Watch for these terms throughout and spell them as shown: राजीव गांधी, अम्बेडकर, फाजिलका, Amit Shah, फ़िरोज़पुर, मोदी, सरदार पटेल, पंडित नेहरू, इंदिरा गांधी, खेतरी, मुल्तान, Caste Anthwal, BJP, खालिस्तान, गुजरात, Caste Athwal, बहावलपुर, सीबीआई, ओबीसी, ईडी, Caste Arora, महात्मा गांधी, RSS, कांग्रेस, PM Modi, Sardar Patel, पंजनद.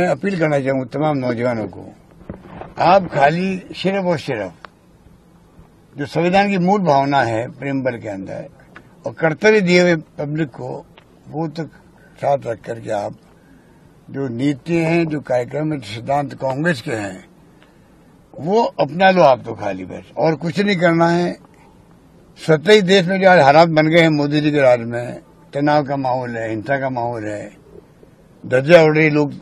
मैं अपील करना चाहूंगा तमाम नौजवानों को, आप खाली सिर्फ और सिर्फ जो संविधान की मूल भावना है प्रेमबल के अंदर और कर्तव्य दिए हुए पब्लिक को वो तक साथ रख करके आप जो नीति हैं, जो कार्यक्रम है, सिद्धांत कांग्रेस के हैं वो अपना लो आप तो खाली बस और कुछ नहीं करना है। स्वतः ही देश में जो आज हालात बन गए हैं मोदी जी के राज में, तनाव का माहौल है, हिंसा का माहौल है, धज्जियां उड़ रही, लोग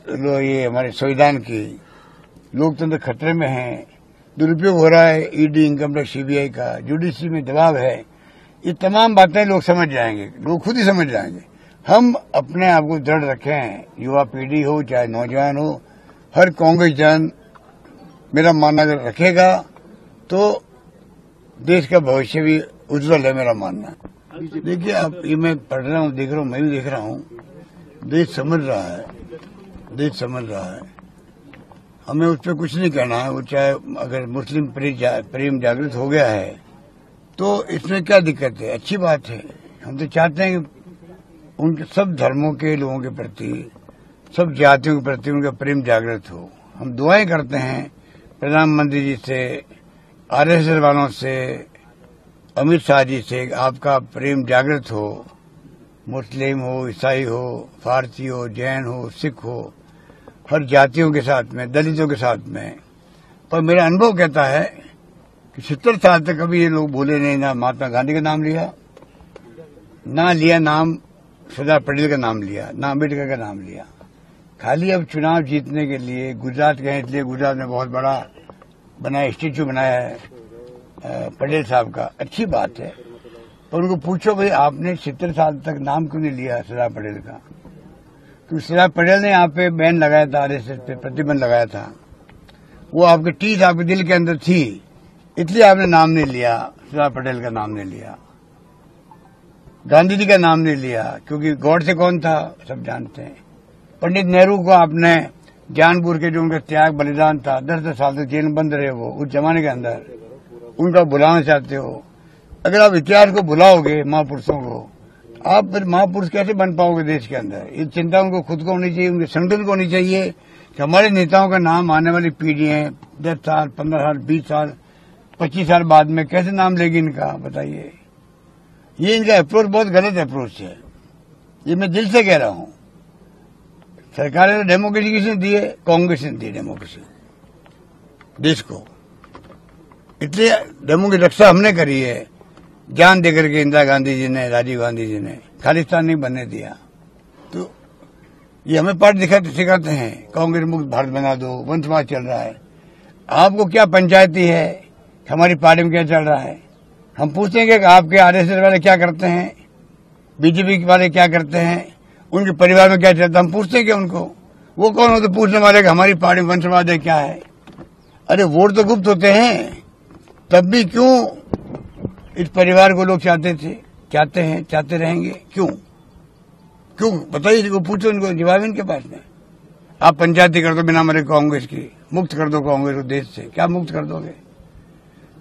ये हमारे संविधान की, लोकतंत्र खतरे में है, दुरुपयोग हो रहा है ईडी, इनकम टैक्स, सीबीआई का, जुडिशरी में दबाव है, ये तमाम बातें लोग समझ जाएंगे, लोग खुद ही समझ जाएंगे। हम अपने आप को दृढ़ रखें, युवा पीढ़ी हो चाहे नौजवान हो, हर कांग्रेस जन मेरा मानना अगर रखेगा तो देश का भविष्य भी उज्जवल है मेरा मानना। देखिए आप, ये मैं पढ़ रहा हूँ, देख रहा हूँ, मैं भी देख रहा हूँ, देश समझ रहा है, देश समझ रहा है, हमें उस पर कुछ नहीं करना है। वो चाहे अगर मुस्लिम प्रेम जागृत हो गया है तो इसमें क्या दिक्कत है, अच्छी बात है। हम तो चाहते हैं कि उनके सब धर्मों के लोगों के प्रति, सब जातियों के प्रति उनका प्रेम जागृत हो। हम दुआएं करते हैं प्रधानमंत्री जी से, आरएसएस वालों से, अमित शाह जी से, आपका प्रेम जागृत हो, मुस्लिम हो, ईसाई हो, फारसी हो, जैन हो, सिख हो, हर जातियों के साथ में, दलितों के साथ में। पर मेरा अनुभव कहता है कि 70 साल तक कभी ये लोग बोले नहीं, ना महात्मा गांधी का नाम लिया, ना लिया नाम सरदार पटेल का नाम लिया, ना अम्बेडकर का नाम लिया। खाली अब चुनाव जीतने के लिए गुजरात गए, इसलिए गुजरात में बहुत बड़ा बनाया, स्टेच्यू बनाया है पटेल साहब का, अच्छी बात है। पर उनको पूछो भाई आपने 70 साल तक नाम क्यों नहीं लिया सरदार पटेल का, क्योंकि सरदार पटेल ने आप पे बैन लगाया था, आरएसएस पे प्रतिबंध लगाया था, वो आपके टीस, आपके दिल के अंदर थी, इसलिए आपने नाम नहीं लिया, सरदार पटेल का नाम नहीं लिया, गांधी जी का नाम नहीं लिया, क्योंकि गौर से कौन था सब जानते हैं। पंडित नेहरू को आपने जानबूझ के, जो उनका त्याग बलिदान था, 10-10 साल तक जेल में बंद रहे वो, उस जमाने के अंदर उनका बुलाना चाहते हो। अगर आप इतिहास को भुलाओगे, महापुरुषों को, आप फिर महापुरुष कैसे बन पाओगे देश के अंदर। ये चिंता उनको खुद को होनी चाहिए, उनके संगठन को होनी चाहिए कि हमारे नेताओं का नाम आने वाली पीढ़ी है 10 साल, 15 साल, 20 साल, 25 साल बाद में कैसे नाम लेगी इनका, बताइए। ये इनका अप्रोच बहुत गलत अप्रोच है, ये मैं दिल से कह रहा हूँ। सरकार ने डेमोक्रेसी किसने दी है, कांग्रेस ने दी डेमोक्रेसी देश को, इसलिए डेमोक्रेसी की रक्षा हमने करी है, जान देकर के इंदिरा गांधी जी ने, राजीव गांधी जी ने, खालिस्तान नहीं बनने दिया। तो ये हमें पाठ दिखाते सिखाते हैं, कांग्रेस मुक्त भारत बना दो, वंशवाद चल रहा है, आपको क्या पंचायती है हमारी पार्टी में क्या चल रहा है। हम पूछते हैं कि आपके आरएसएस वाले क्या करते हैं, बीजेपी वाले क्या करते हैं, उनके परिवार में क्या चलता है, हम पूछते हैं कि उनको वो कौन हो, तो पूछने वाले कि हमारी पार्टी में वंशवाद है क्या है। अरे वोट तो गुप्त होते हैं, तब भी क्यों इस परिवार को लोग चाहते थे, चाहते हैं, चाहते रहेंगे, क्यों क्यों बताइए, वो पूछो, इनको जवाब इनके पास में। आप पंचायती कर दो बिना मरे कांग्रेस की, मुक्त कर दो कांग्रेस को देश से, क्या मुक्त कर दोगे।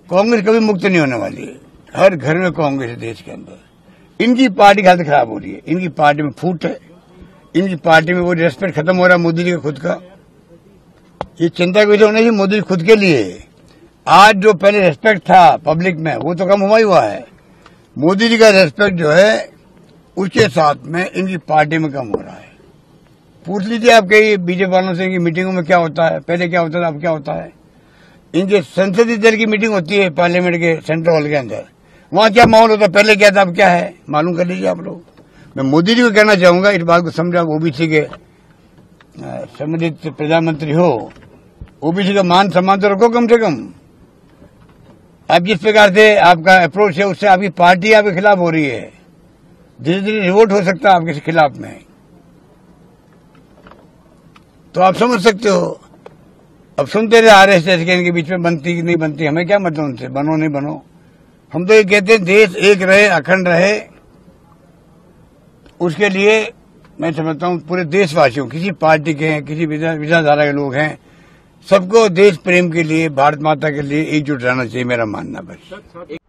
कांग्रेस कभी मुक्त नहीं होने वाली है, हर घर में कांग्रेस है देश के अंदर। इनकी पार्टी की हालत खराब हो रही है, इनकी पार्टी में फूट है, इनकी पार्टी में वो रेस्पेक्ट खत्म हो रहा है मोदी जी का खुद का। ये चिंता का विषय होना चाहिए मोदी खुद के लिए। आज जो पहले रेस्पेक्ट था पब्लिक में वो तो कम हुआ ही हुआ है, मोदी जी का रेस्पेक्ट जो है उसके साथ में इनकी पार्टी में कम हो रहा है। पूछ लीजिए आप कहीं बीजेपी वालों से इनकी मीटिंगों में क्या होता है, पहले क्या होता था, अब क्या होता है। इनके संसदीय दल की मीटिंग होती है पार्लियामेंट के सेंट्रल हॉल के अंदर, वहां क्या माहौल होता है, पहले क्या था, अब क्या है, मालूम कर लीजिए आप लोग। मैं मोदी जी को कहना चाहूंगा इस बात को समझा, ओबीसी के सम्मिलित प्रधानमंत्री हो, ओबीसी का मान सम्मान तो रखो कम से कम। आप जिस प्रकार से आपका अप्रोच है उससे आपकी पार्टी आपके खिलाफ हो रही है, धीरे धीरे रिवोल्ट हो सकता है आपके खिलाफ में, तो आप समझ सकते हो। अब सुनते रहे आरएसएस के, इनके बीच में बनती कि नहीं बनती, हमें क्या मतलब उनसे, बनो नहीं बनो। हम तो ये कहते हैं देश एक रहे, अखंड रहे, उसके लिए मैं समझता हूँ पूरे देशवासियों, किसी पार्टी के हैं, किसी विचारधारा के लोग हैं, सबको देश प्रेम के लिए, भारत माता के लिए एकजुट रहना चाहिए मेरा मानना बस।